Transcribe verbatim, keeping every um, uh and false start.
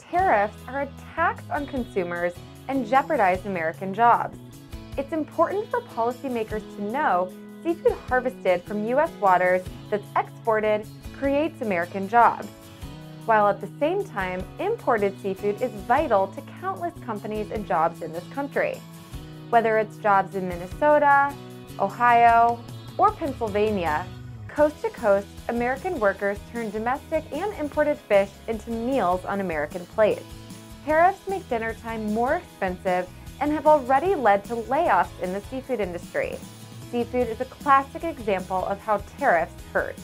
Tariffs are a tax on consumers and jeopardize American jobs. It's important for policymakers to know seafood harvested from U S waters that's exported creates American jobs, while at the same time, imported seafood is vital to countless companies and jobs in this country. Whether it's jobs in Minnesota, Ohio, or Pennsylvania, coast to coast, American workers turn domestic and imported fish into meals on American plates. Tariffs make dinner time more expensive and have already led to layoffs in the seafood industry. Seafood is a classic example of how tariffs hurt.